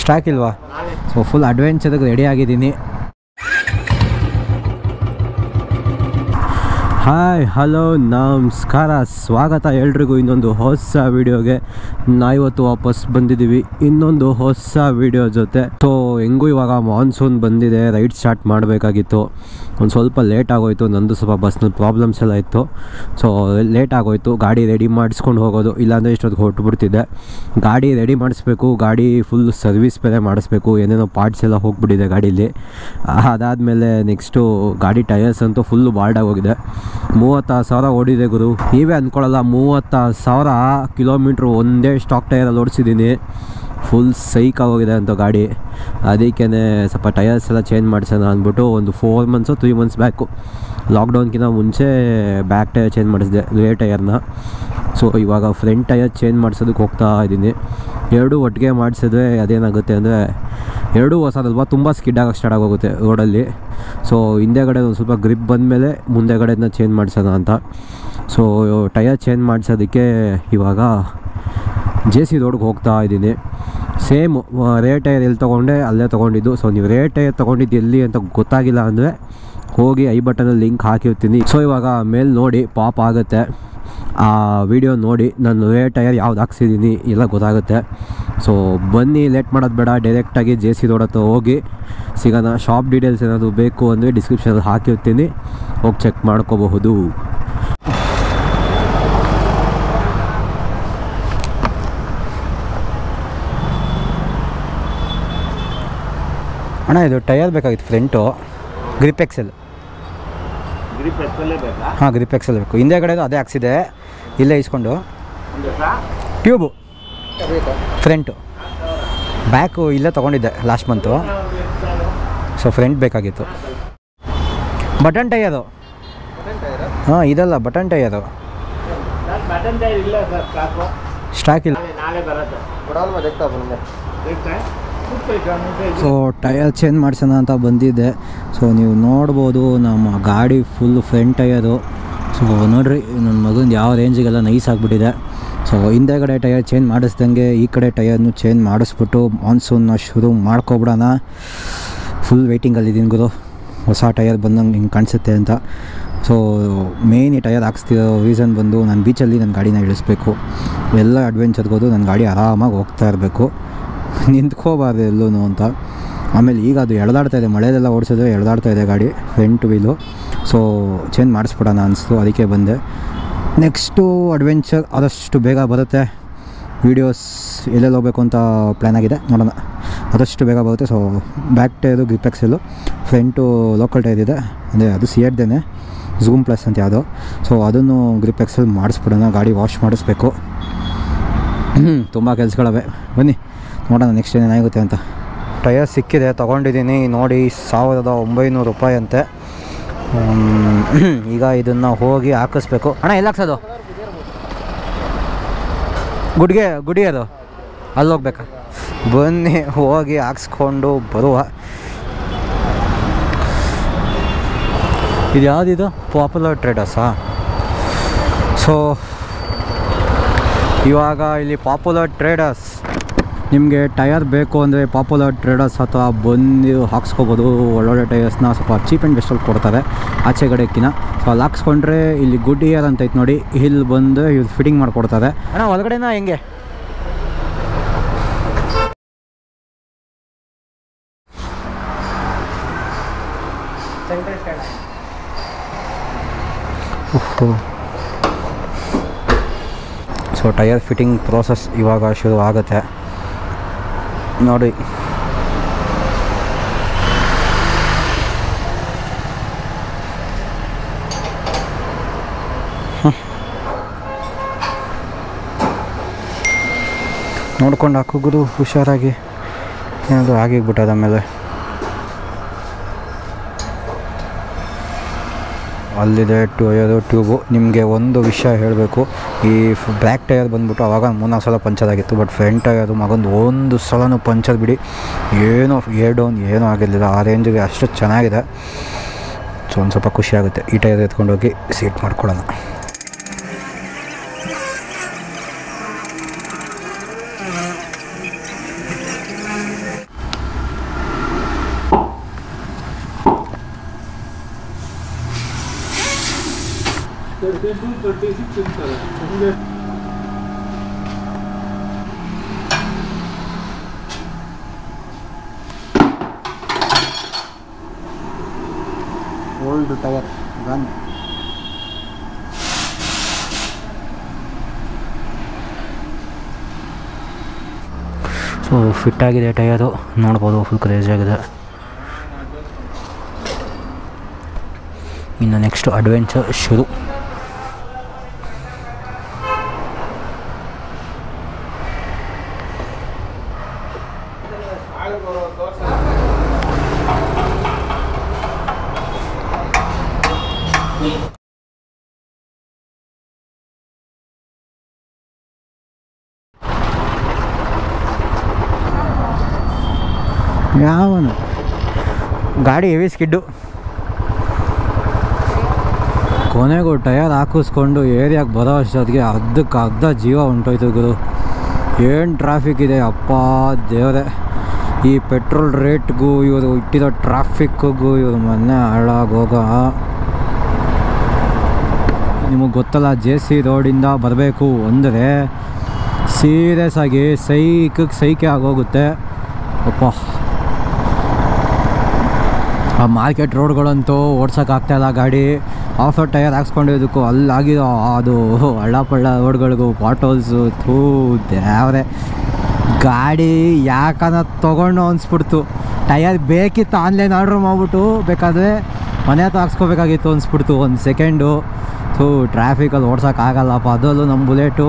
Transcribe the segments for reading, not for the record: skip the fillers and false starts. Stock ಇಲ್ವಾ? So full adventure ready ಆಗಿದ್ದೀನಿ. Hi, hello, ನಮಸ್ಕಾರ, ಸ್ವಾಗತ ಎಲ್ರಿಗೂ ಇನ್ನೊಂದು ಹೊಸ ವಿಡಿಯೋಗೆ. ನಾವಿವತ್ತು ವಾಪಸ್ ಬಂದಿದ್ದೀವಿ ಇನ್ನೊಂದು ಹೊಸ ವಿಡಿಯೋ ಜೊತೆ. ಸೊ ಹೆಂಗೂ ಇವಾಗ ಮಾನ್ಸೂನ್ ಬಂದಿದೆ, ರೈಡ್ ಸ್ಟಾರ್ಟ್ ಮಾಡಬೇಕಾಗಿತ್ತು. ಒಂದು ಸ್ವಲ್ಪ ಲೇಟ್ ಆಗೋಯಿತು, ನಂದು ಸ್ವಲ್ಪ ಬಸ್ನಲ್ಲಿ ಪ್ರಾಬ್ಲಮ್ಸ್ ಎಲ್ಲ ಇತ್ತು. ಸೊ ಲೇಟ್ ಆಗೋಯಿತು ಗಾಡಿ ರೆಡಿ ಮಾಡಿಸ್ಕೊಂಡು ಹೋಗೋದು, ಇಲ್ಲಾಂದರೆ ಇಷ್ಟೊತ್ತಿಗೆ ಹೊರಟುಬಿಡ್ತಿದ್ದೆ. ಗಾಡಿ ರೆಡಿ ಮಾಡಿಸ್ಬೇಕು, ಗಾಡಿ ಫುಲ್ ಸರ್ವಿಸ್ ಬೇರೆ ಮಾಡಿಸ್ಬೇಕು, ಏನೇನೋ ಪಾರ್ಟ್ಸ್ ಎಲ್ಲ ಹೋಗಿಬಿಟ್ಟಿದೆ ಗಾಡೀಲಿ. ಅದಾದಮೇಲೆ ನೆಕ್ಸ್ಟು ಗಾಡಿ ಟಯರ್ಸ್ ಅಂತೂ ಫುಲ್ಲು ಬಾಲ್ಡಾಗೋಗಿದೆ. 36,000 ಓಡಿದೆ ಗುರು, ನೀವೇ ಅಂದ್ಕೊಳ್ಳಲ್ಲ. 36,000 ಕಿಲೋಮೀಟ್ರ್ ಒಂದೇ ಸ್ಟಾಕ್ ಟೈರಲ್ಲಿ ಓಡಿಸಿದ್ದೀನಿ. ಫುಲ್ ಸೈಕ್ ಆಗೋಗಿದೆ ಅಂತ ಗಾಡಿ. ಅದಕ್ಕೇ ಸ್ವಲ್ಪ ಟಯರ್ಸ್ ಎಲ್ಲ ಚೇಂಜ್ ಮಾಡಿಸೋಣ ಅಂದ್ಬಿಟ್ಟು ಒಂದು 4 months 3 months ಬ್ಯಾಕು, ಲಾಕ್ಡೌನ್ಗಿಂತ ಮುಂಚೆ ಬ್ಯಾಕ್ ಟೈರ್ ಚೇಂಜ್ ಮಾಡಿಸಿದೆ, ರೇರ್ ಟೈರ್ನ. ಸೊ ಇವಾಗ ಫ್ರಂಟ್ ಟೈರ್ ಚೇಂಜ್ ಮಾಡಿಸೋದಕ್ಕೆ ಹೋಗ್ತಾ ಇದ್ದೀನಿ. ಎರಡೂ ಒಟ್ಟಿಗೆ ಮಾಡಿಸಿದ್ರೆ ಅದೇನಾಗುತ್ತೆ ಅಂದರೆ, ಎರಡೂ ಹೊಸದಲ್ವ, ತುಂಬ ಸ್ಕಿಡ್ ಆಗೋಕ್ಕೆ ಸ್ಟಾರ್ಟ್ ಆಗೋಗುತ್ತೆ ರೋಡಲ್ಲಿ. ಸೊ ಹಿಂದೆಗಡೆ ಒಂದು ಸ್ವಲ್ಪ ಗ್ರಿಪ್ ಬಂದಮೇಲೆ ಮುಂದೆಗಡೆನ ಚೇಂಜ್ ಮಾಡಿಸೋಣ ಅಂತ. ಸೊ ಟಯರ್ ಚೇಂಜ್ ಮಾಡಿಸೋದಕ್ಕೆ ಇವಾಗ ಜೆ ಸಿ ರೋಡ್ಗೆ ಹೋಗ್ತಾ ಇದ್ದೀನಿ. ಸೇಮ್ ರೇ ಟೈರ್ ಎಲ್ಲಿ ತೊಗೊಂಡೆ ಅಲ್ಲೇ ತೊಗೊಂಡಿದ್ದು. ಸೊ ನೀವು ರೇ ಟೈರ್ ತೊಗೊಂಡಿದ್ದು ಎಲ್ಲಿ ಅಂತ ಗೊತ್ತಾಗಿಲ್ಲ ಅಂದರೆ ಹೋಗಿ ಐ ಬಟನಲ್ಲಿ ಲಿಂಕ್ ಹಾಕಿರ್ತೀನಿ. ಸೊ ಇವಾಗ ಮೇಲೆ ನೋಡಿ ಪಾಪ್ ಆಗುತ್ತೆ, ಆ ವಿಡಿಯೋ ನೋಡಿ ನಾನು ರೇ ಟೈರ್ ಯಾವ್ದು ಹಾಕ್ಸಿದ್ದೀನಿ ಎಲ್ಲ ಗೊತ್ತಾಗುತ್ತೆ. ಸೊ ಬನ್ನಿ, ಲೇಟ್ ಮಾಡೋದು ಬೇಡ, ಡೈರೆಕ್ಟಾಗಿ ಜೆ ಸಿ ರೋಡ್ ಹತ್ರ ಹೋಗಿ ಸಿಗೋಣ. ಶಾಪ್ ಡೀಟೇಲ್ಸ್ ಏನಾದರೂ ಬೇಕು ಅಂದರೆ ಡಿಸ್ಕ್ರಿಪ್ಷನಲ್ಲಿ ಹಾಕಿರ್ತೀನಿ, ಹೋಗಿ ಚೆಕ್ ಮಾಡ್ಕೋಬಹುದು. ಅಣ್ಣ, ಇದು ಟೈರ್ ಬೇಕಾಗಿತ್ತು ಫ್ರಂಟು, ಗ್ರಿಪ್ ಎಕ್ಸೆಲ್. ಹಾಂ, ಗ್ರಿಪ್ ಎಕ್ಸೆಲ್ ಬೇಕು. ಹಿಂದೆ ಕಡೆ ಅದೇ ಹಾಕ್ಸಿದೆ, ಇಲ್ಲೇ ಇಸ್ಕೊಂಡು. ಟ್ಯೂಬು ಫ್ರಂಟು ಬ್ಯಾಕು ಇಲ್ಲೇ ತೊಗೊಂಡಿದ್ದೆ ಲಾಸ್ಟ್ ಮಂತು. ಸೊ ಫ್ರಂಟ್ ಬೇಕಾಗಿತ್ತು. Button tyre? ಹಾಂ, ಇದಲ್ಲ ಬಟನ್ ಟೈಯರು. ಸ್ಟಾಕ್ ಇಲ್ಲ. ಸೊ ಟಯರ್ ಚೇಂಜ್ ಮಾಡಿಸೋಣ ಅಂತ ಬಂದಿದ್ದೆ. ಸೊ ನೀವು ನೋಡ್ಬೋದು ನಮ್ಮ ಗಾಡಿ ಫುಲ್ ಫ್ರಂಟ್ ಟಯರು. ಸೊ ನೋಡಿರಿ ನನ್ನ ಮಗನ ಯಾವ ರೇಂಜಿಗೆಲ್ಲ ನೈಸ್ ಆಗಿಬಿಟ್ಟಿದೆ. ಸೊ ಹಿಂದೆಗಡೆ ಟಯರ್ ಚೇಂಜ್ ಮಾಡಿಸ್ದಂಗೆ ಈ ಕಡೆ ಟಯರ್ನು ಚೇಂಜ್ ಮಾಡಿಸ್ಬಿಟ್ಟು ಮಾನ್ಸೂನ್ನ ಶುರು ಮಾಡ್ಕೊಬಿಡೋಣ. ಫುಲ್ ವೆಯ್ಟಿಂಗಲ್ಲಿದ್ದೀನಿ ಗುರು, ಹೊಸ ಟಯರ್ ಬಂದಂಗೆ ಹಿಂಗೆ ಕಾಣಿಸುತ್ತೆ ಅಂತ. ಸೊ ಮೇನ್ ಈ ಟಯರ್ ಹಾಕ್ಸ್ತಿರೋ ರೀಸನ್ ಬಂದು, ನಾನು ಬೀಚಲ್ಲಿ ನನ್ನ ಗಾಡಿನ ಇಳಿಸ್ಬೇಕು, ಎಲ್ಲ ಅಡ್ವೆಂಚರ್ಗೋದು ನನ್ನ ಗಾಡಿ ಆರಾಮಾಗಿ ಹೋಗ್ತಾ ಇರಬೇಕು, ನಿಂತ್ಕೋಬಾರ್ದು ಎಲ್ಲೂ ಅಂತ. ಆಮೇಲೆ ಈಗ ಅದು ಎಳೆದಾಡ್ತಾ ಇದೆ, ಮಳೆಯೆಲ್ಲ ಓಡಿಸಿದ್ರೆ ಎಳೆದಾಡ್ತಾ ಇದೆ ಗಾಡಿ ಫ್ರಂಟ್ ವೀಲು. ಸೊ ಚೇಂಜ್ ಮಾಡಿಸ್ಬಿಡೋಣ ಅನಿಸ್ತು, ಅದಕ್ಕೆ ಬಂದೆ. ನೆಕ್ಸ್ಟು ಅಡ್ವೆಂಚರ್ ಆದಷ್ಟು ಬೇಗ ಬರುತ್ತೆ, ವೀಡಿಯೋಸ್ ಎಲ್ಲೆಲ್ಲಿ ಹೋಗಬೇಕು ಅಂತ ಪ್ಲ್ಯಾನ್ ಆಗಿದೆ, ನೋಡೋಣ ಆದಷ್ಟು ಬೇಗ ಬರುತ್ತೆ. So back tyre grip excel, front local tyre ಇದೆ, ಅಂದರೆ ಅದು ಸಿಯೇಟ್ದೇನೆ, ಝೂಮ್ ಪ್ಲಸ್ ಅಂತ ಯಾವುದೋ. ಸೊ ಅದನ್ನು ಗ್ರಿಪ್ ಎಕ್ಸೆಲ್ ಮಾಡಿಸ್ಬಿಡೋಣ, ಗಾಡಿ ವಾಶ್ ಮಾಡಿಸ್ಬೇಕು. ತುಂಬ ಕೆಲಸಗಳವೆ, ಬನ್ನಿ ನೋಡೋಣ ನೆಕ್ಸ್ಟ್ ಏನೇನಾಗುತ್ತೆ ಅಂತ. ಟಯರ್ ಸಿಕ್ಕಿದೆ, ತೊಗೊಂಡಿದ್ದೀನಿ ನೋಡಿ, 1,900 ರೂಪಾಯಿ ಅಂತೆ. ಈಗ ಇದನ್ನು ಹೋಗಿ ಹಾಕಿಸ್ಬೇಕು. ಅಣ್ಣ, ಎಲ್ಲಿ ಹಾಕ್ಸೋದು? ಗುಡಿ ಅದು ಅಲ್ಲಿ ಹೋಗ್ಬೇಕಾ? ಬನ್ನಿ ಹೋಗಿ ಹಾಕ್ಸ್ಕೊಂಡು ಬರುವ. ಇದು ಯಾವುದಿದು? ಪಾಪ್ಯುಲರ್ ಟ್ರೇಡರ್ಸಾ? ಸೊ ಇವಾಗ ಇಲ್ಲಿ ಪಾಪ್ಯುಲರ್ ಟ್ರೇಡರ್ಸ್, ನಿಮಗೆ ಟಯರ್ ಬೇಕು ಅಂದರೆ ಪಾಪ್ಯುಲರ್ ಟ್ರೇಡರ್ಸ್ ಹತ್ರ ಬಂದು ಹಾಕ್ಸ್ಕೊಬೋದು. ಒಳ್ಳೊಳ್ಳೆ ಟೈರ್ಸ್ನ ಸ್ವಲ್ಪ ಚೀಪ್ ಆ್ಯಂಡ್ ಬೆಸ್ಟಲ್ಲಿ ಕೊಡ್ತಾರೆ ಆಚೆ ಕಡೆಕ್ಕಿನ. ಸೊ ಅಲ್ಲಿ ಹಾಕ್ಸ್ಕೊಂಡ್ರೆ ಇಲ್ಲಿ ಗುಡ್ ಇಯರ್ ಅಂತೈತೆ ನೋಡಿ, ಇಲ್ಲಿ ಬಂದು ಇವ್ರು ಫಿಟ್ಟಿಂಗ್ ಮಾಡಿಕೊಡ್ತಾರೆ. ಅಣ್ಣ, ಒಳಗಡೆನ ಹೆಂಗೆ? ಸೊ ಟಯರ್ ಫಿಟ್ಟಿಂಗ್ ಪ್ರೋಸೆಸ್ ಇವಾಗ ಶುರು ಆಗುತ್ತೆ ನೋಡಿ. ನೋಡ್ಕೊಂಡು ಹಾಕೋಗುದು ಹುಷಾರಾಗಿ, ಏನಾದರೂ ಆಗಿಬಿಟ್ಟದ ಮೇಲೆ. ಅಲ್ಲಿದೆ ಟಯರು, ಟ್ಯೂಬು. ನಿಮಗೆ ಒಂದು ವಿಷಯ ಹೇಳಬೇಕು, ಈ ಬ್ಯಾಕ್ ಟಯರ್ ಬಂದ್ಬಿಟ್ಟು ಆವಾಗ 3-4 ಸಲ ಪಂಚರ್ ಆಗಿತ್ತು, ಬಟ್ ಫ್ರಂಟ್ ಟಯರು ಮಗೊಂದು 1 ಸಲನೂ ಪಂಚರ್ ಬಿಡಿ ಏನೋ ಏರ್ ಡೌನ್ ಏನೂ ಆಗಿರಲಿಲ್ಲ, ಆ ರೇಂಜಿಗೆ ಅಷ್ಟು ಚೆನ್ನಾಗಿದೆ. ಸೊ ಒಂದು ಸ್ವಲ್ಪ ಖುಷಿಯಾಗುತ್ತೆ. ಈ ಟೈರ್ ಎತ್ಕೊಂಡೋಗಿ ಸೀಟ್ ಮಾಡ್ಕೊಳ್ಳೋಣ. 4236 old tire gun so fit agide tire ನೋಡಬಹುದು full crazy ಆಗಿದೆ ಇನ್ನು next adventure ಶುರು ಗಾಡಿ ಹೆವಿ ಸ್ಕಿಡ್ಡು ಕೊನೆಗೂ ಟಯರ್ ಹಾಕಿಸ್ಕೊಂಡು ಏರಿಯಾಗೆ ಬರೋ ಅಷ್ಟೊತ್ತಿಗೆ ಅರ್ಧಕ್ಕೆ ಅರ್ಧ ಜೀವ ಹೊಂಟೋಯ್ತು ಗುರು. ಏನು ಟ್ರಾಫಿಕ್ ಇದೆ ಅಪ್ಪ ದೇವರೇ. ಈ ಪೆಟ್ರೋಲ್ ರೇಟ್ಗೂ ಇವರು ಇಟ್ಟಿರೋ ಟ್ರಾಫಿಕ್ಕಿಗೂ ಇವರು ಮೊನ್ನೆ ಹಾಳಾಗೋಗ. ನಿಮಗೆ ಗೊತ್ತಲ್ಲ ಜೆ ಸಿ ರೋಡಿಂದ ಬರಬೇಕು ಅಂದರೆ ಸೀರಿಯಸ್ ಆಗಿ ಸೈಕೆ ಆಗೋಗುತ್ತೆ ಅಪ್ಪ. ಆ ಮಾರ್ಕೆಟ್ ರೋಡ್ಗಳಂತೂ ಓಡ್ಸೋಕ್ಕಾಗ್ತಾಯಿಲ್ಲ ಗಾಡಿ. ಆಫ್ ರೋಡ್ ಟಯರ್ ಹಾಕ್ಸ್ಕೊಂಡಿದ್ದಕ್ಕೂ ಅಲ್ಲಾಗಿರೋ ಅದು ಹಳ್ಳಪಳ್ಳ ರೋಡ್ಗಳಿಗೂ ಬಾಟೋಲ್ಸು ಥೂ ದೇವ್ರೆ. ಗಾಡಿ ಯಾಕನ್ನ ತೊಗೊಂಡು ಅನಿಸ್ಬಿಡ್ತು. ಟಯರ್ ಬೇಕಿತ್ತು ಆನ್ಲೈನ್ ಆರ್ಡ್ರ್ ಮಾಡಿಬಿಟ್ಟು ಬೇಕಾದರೆ ಮನೆ ಹತ್ರ ಹಾಕ್ಸ್ಕೋಬೇಕಾಗಿತ್ತು ಅನಿಸ್ಬಿಡ್ತು ಒಂದು ಸೆಕೆಂಡು. ಥೂ ಟ್ರಾಫಿಕಲ್ಲಿ ಓಡ್ಸೋಕ್ಕಾಗಲ್ಲಪ್ಪ. ಅದರಲ್ಲೂ ನಮ್ಮ ಬುಲೆಟು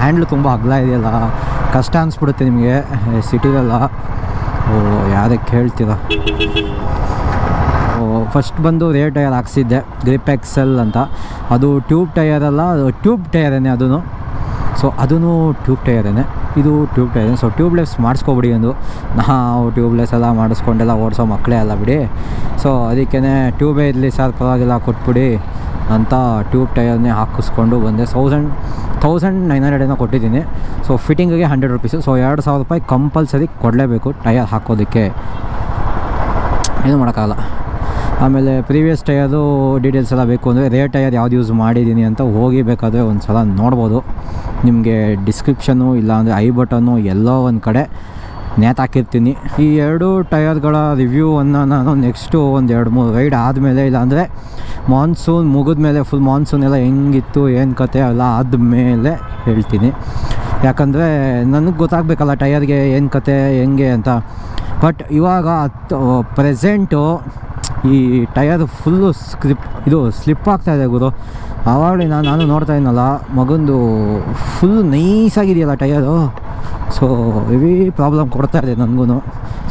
ಹ್ಯಾಂಡ್ಲು ತುಂಬ ಅಗಲ ಇದೆಯಲ್ಲ, ಕಷ್ಟ ಅನಿಸ್ಬಿಡುತ್ತೆ ನಿಮಗೆ ಸಿಟಿಲೆಲ್ಲ. ಓ ಯಾರಕ್ಕೆ ಹೇಳ್ತೀರಾ. ಫಸ್ಟ್ ಬಂದು ರೇರ್ ಟಯರ್ ಹಾಕ್ಸಿದ್ದೆ ಗ್ರಿಪ್ ಎಕ್ಸೆಲ್ ಅಂತ. ಅದು ಟ್ಯೂಬ್ ಟಯರಲ್ಲ, ಟ್ಯೂಬ್ ಟಯರೇನೆ ಅದೂ. ಸೊ ಅದೂ ಟ್ಯೂಬ್ ಟಯರೇನೆ, ಇದು ಟ್ಯೂಬ್ ಟಯರೇ. ಸೊ ಟ್ಯೂಬ್ಲೆಸ್ ಮಾಡಿಸ್ಕೊಬಿಡಿ ಅಂದು. ನಾವು ಟ್ಯೂಬ್ಲೆಸ್ ಎಲ್ಲ ಮಾಡಿಸ್ಕೊಂಡೆಲ್ಲ ಓಡಿಸೋ ಮಕ್ಕಳೇ ಅಲ್ಲ ಬಿಡಿ. ಸೊ ಅದಕ್ಕೇ ಟ್ಯೂಬೇ ಇರಲಿ ಸರ್ ಪರವಾಗಿಲ್ಲ ಕೊಟ್ಬಿಡಿ ಅಂತ ಟ್ಯೂಬ್ ಟಯರ್ನೇ ಹಾಕಿಸ್ಕೊಂಡು ಬಂದೆ. 1900 ಏನೋ ಕೊಟ್ಟಿದ್ದೀನಿ. ಸೊ ಫಿಟ್ಟಿಂಗಿಗೆ 100 ರೂಪೀಸು. ಸೊ 2000 ರೂಪಾಯಿ ಕಂಪಲ್ಸರಿ ಕೊಡಲೇಬೇಕು ಟಯರ್ ಹಾಕೋದಕ್ಕೆ, ಏನು ಮಾಡೋಕ್ಕಾಗಲ್ಲ. ಆಮೇಲೆ ಪ್ರೀವಿಯಸ್ ಟಯರು ಡೀಟೇಲ್ಸ್ ಎಲ್ಲ ಬೇಕು ಅಂದರೆ ರೇರ್ ಟಯರ್ ಯಾವ್ದು ಯೂಸ್ ಮಾಡಿದ್ದೀನಿ ಅಂತ ಹೋಗಿ ಬೇಕಾದರೆ ಒಂದು ಸಲ ನೋಡ್ಬೋದು. ನಿಮಗೆ ಡಿಸ್ಕ್ರಿಪ್ಷನ್ನು ಇಲ್ಲಾಂದರೆ ಐ ಬಟನ್ನು ಎಲ್ಲೋ ಒಂದು ಕಡೆ ನೇತಾಕಿರ್ತೀನಿ. ಈ ಎರಡು ಟಯರ್ಗಳ ರಿವ್ಯೂವನ್ನು ನಾನು ನೆಕ್ಸ್ಟು ಒಂದು 2-3 ರೈಡ್ ಆದಮೇಲೆ, ಇಲ್ಲಾಂದರೆ ಮಾನ್ಸೂನ್ ಮುಗಿದ ಮೇಲೆ, ಫುಲ್ ಮಾನ್ಸೂನ್ ಎಲ್ಲ ಹೆಂಗಿತ್ತು ಏನು ಕತೆ ಎಲ್ಲ ಆದಮೇಲೆ ಹೇಳ್ತೀನಿ. ಯಾಕಂದರೆ ನನಗೆ ಗೊತ್ತಾಗಬೇಕಲ್ಲ ಟಯರ್ಗೆ ಏನು ಕತೆ ಹೆಂಗೆ ಅಂತ. ಬಟ್ ಇವಾಗ ಪ್ರೆಸೆಂಟು ಈ ಟಯರ್ ಫುಲ್ಲು ಸ್ಲಿಪ್ ಆಗ್ತಾಯಿದೆ ಗುರು. ಆವಾಗಲಿನ ನಾನು ನೋಡ್ತಾ ಇದ್ದೀನಲ್ಲ ಮಗಂದು ಫುಲ್ ನೈಸಾಗಿದೆಯಲ್ಲ ಟಯರು. ಸೊ ಹೆವಿ ಪ್ರಾಬ್ಲಮ್ ಕೊಡ್ತಾಯಿದೆ ನನಗೂ.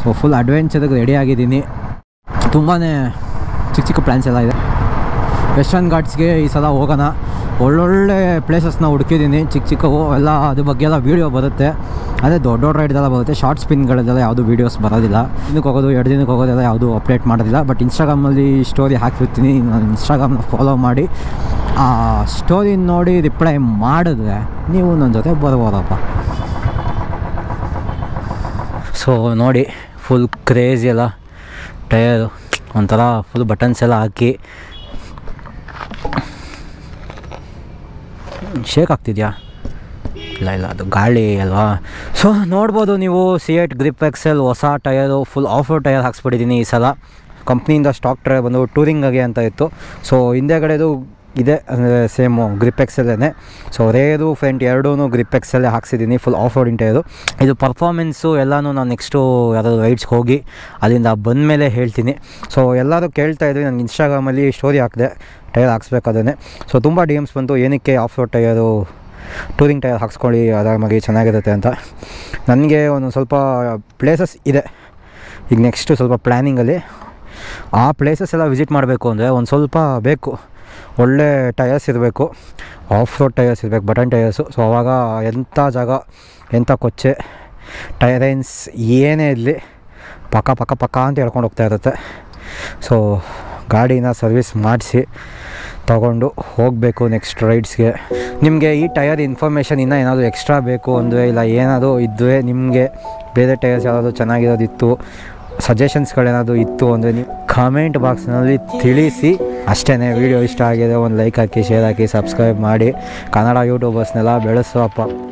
ಸೊ ಫುಲ್ ಅಡ್ವೆಂಚರ್ಗೆ ರೆಡಿಯಾಗಿದ್ದೀನಿ. ತುಂಬಾ ಚಿಕ್ಕ ಪ್ಲ್ಯಾನ್ಸ್ ಎಲ್ಲ ಇದೆ. ವೆಸ್ಟರ್ನ್ ಘಾಟ್ಸ್ಗೆ ಈ ಸಲ ಹೋಗೋಣ. ಒಳ್ಳೊಳ್ಳೆ ಪ್ಲೇಸಸ್ನ ಹುಡುಕಿದ್ದೀನಿ ಚಿಕ್ಕವು ಎಲ್ಲ. ಅದ್ರ ಬಗ್ಗೆ ಎಲ್ಲ ವೀಡಿಯೋ ಬರುತ್ತೆ, ಅದೇ ದೊಡ್ಡ ದೊಡ್ಡ ರೈಡ್ದೆಲ್ಲ ಬರುತ್ತೆ. ಶಾರ್ಟ್ ಸ್ಪಿನ್ಗಳದ್ದೆಲ್ಲ ಯಾವುದು ವೀಡಿಯೋಸ್ ಬರೋದಿಲ್ಲ. ದಿನಕ್ಕೆ ಹೋಗೋದು 2 ದಿನಕ್ಕೆ ಹೋಗೋದೆಲ್ಲ ಯಾವುದು ಅಪ್ಡೇಟ್ ಮಾಡೋದಿಲ್ಲ. ಬಟ್ ಇನ್ಸ್ಟಾಗ್ರಾಮಲ್ಲಿ ಸ್ಟೋರಿ ಹಾಕಿರ್ತೀನಿ. ನಾನು ಇನ್ಸ್ಟಾಗ್ರಾಮ್ನ ಫಾಲೋ ಮಾಡಿ ಆ ಸ್ಟೋರಿ ನೋಡಿ ರಿಪ್ಲೈ ಮಾಡಿದ್ರೆ ನೀವು ನನ್ನ ಜೊತೆ ಬರ್ಬೋದಪ್ಪ. ಸೊ ನೋಡಿ ಫುಲ್ ಕ್ರೇಜಿ ಎಲ್ಲ ಟಯರು, ಒಂಥರ ಫುಲ್ ಬಟನ್ಸ್ ಎಲ್ಲ ಹಾಕಿ ಶೇಕ್ ಆಗ್ತಿದೆಯಾ ಇಲ್ಲ ಅದು ಗಾಳಿ ಅಲ್ವಾ. ಸೊ ನೋಡ್ಬೋದು ನೀವು ಸಿಯೆಟ್ ಗ್ರಿಪ್ ಎಕ್ಸೆಲ್ ಹೊಸ tyre full off road tyre ಹಾಕ್ಸ್ಬಿಟ್ಟಿದ್ದೀನಿ ಈ ಸಲ. ಕಂಪ್ನಿಯಿಂದ ಸ್ಟಾಕ್ ಟಯರ್ ಬಂದು ಟೂರಿಂಗಾಗೆ ಅಂತ ಇತ್ತು. ಸೊ ಹಿಂದೆಗಡೆದು ಇದೆ ಅಂದರೆ ಸೇಮು ಗ್ರಿಪ್ ಎಕ್ಸೆಲ್ಲೇ. ಸೊ ರೇರು ಫ್ರೆಂಟ್ ಎರಡೂ ಗ್ರಿಪ್ ಎಕ್ಸೆಲ್ಲೇ ಹಾಕ್ಸಿದ್ದೀನಿ ಫುಲ್ ಆಫ್ ರೋಡಿಂಗ್ ಟಯರು. ಇದು ಪರ್ಫಾರ್ಮೆನ್ಸು ಎಲ್ಲನೂ ನಾನು ನೆಕ್ಸ್ಟು ಯಾರಾದರೂ ರೈಡ್ಸ್ಗೆ ಹೋಗಿ ಅಲ್ಲಿಂದ ಬಂದ ಮೇಲೆ ಹೇಳ್ತೀನಿ. ಸೊ ಎಲ್ಲರೂ ಕೇಳ್ತಾಯಿದ್ವಿ ನನಗೆ ಇನ್ಸ್ಟಾಗ್ರಾಮಲ್ಲಿ ಸ್ಟೋರಿ ಹಾಕಿದೆ ಟಯರ್ ಹಾಕ್ಸ್ಬೇಕಾದ್ರೆ. ಸೊ ತುಂಬ ಡಿ ಎಮ್ಸ್ ಬಂತು ಏನಕ್ಕೆ off road tyre touring tyre ಹಾಕ್ಸ್ಕೊಳ್ಳಿ ಆರಾಮಾಗಿ ಚೆನ್ನಾಗಿರುತ್ತೆ ಅಂತ. ನನಗೆ ಒಂದು ಸ್ವಲ್ಪ ಪ್ಲೇಸಸ್ ಇದೆ ಈಗ ನೆಕ್ಸ್ಟು ಸ್ವಲ್ಪ ಪ್ಲ್ಯಾನಿಂಗಲ್ಲಿ. ಆ ಪ್ಲೇಸಸ್ ಎಲ್ಲ ವಿಸಿಟ್ ಮಾಡಬೇಕು ಅಂದರೆ ಒಂದು ಸ್ವಲ್ಪ ಬೇಕು ಒಳ್ಳೆ ಟಯರ್ಸ್ ಇರಬೇಕು, ಆಫ್ ರೋಡ್ ಟಯರ್ಸ್ ಇರಬೇಕು, ಬಟನ್ ಟಯರ್ಸು. ಸೊ ಆವಾಗ ಎಂಥ ಜಾಗ ಎಂಥ ಕೊಚ್ಚೆ ಟೈರೈನ್ಸ್ ಏನೇ ಇರಲಿ ಪಕ್ಕ ಪಕ್ಕ ಪಕ್ಕ ಅಂತ ಹೇಳ್ಕೊಂಡು ಹೋಗ್ತಾ ಇರುತ್ತೆ. ಸೊ ಗಾಡಿನ ಸರ್ವಿಸ್ ಮಾಡಿಸಿ ತಗೊಂಡು ಹೋಗಬೇಕು ನೆಕ್ಸ್ಟ್ ರೈಡ್ಸ್ಗೆ. ನಿಮಗೆ ಈ ಟಯರ್ ಇನ್ಫಾರ್ಮೇಷನ್ ಇನ್ನೂ ಏನಾದರೂ ಎಕ್ಸ್ಟ್ರಾ ಬೇಕು ಅಂದರೆ ಇಲ್ಲ ಏನಾದರೂ ಇದ್ದರೆ ನಿಮಗೆ ಬೇರೆ ಟಯರ್ಸ್ ಯಾರಾದರೂ ಚೆನ್ನಾಗಿರೋದಿತ್ತು, ಸಜೆಷನ್ಸ್ಗಳೇನಾದರೂ ಇತ್ತು ಅಂದರೆ ನೀವು ಕಮೆಂಟ್ ಬಾಕ್ಸ್ನಲ್ಲಿ ತಿಳಿಸಿ. ಅಷ್ಟೇ ವಿಡಿಯೋ ಇಷ್ಟ ಆಗಿದೆ ಒಂದು ಲೈಕ್ ಹಾಕಿ ಶೇರ್ ಹಾಕಿ ಸಬ್ಸ್ಕ್ರೈಬ್ ಮಾಡಿ ಕನ್ನಡ ಯೂಟ್ಯೂಬರ್ಸ್ನೆಲ್ಲ ಬೆಳೆಸೋಪ್ಪ.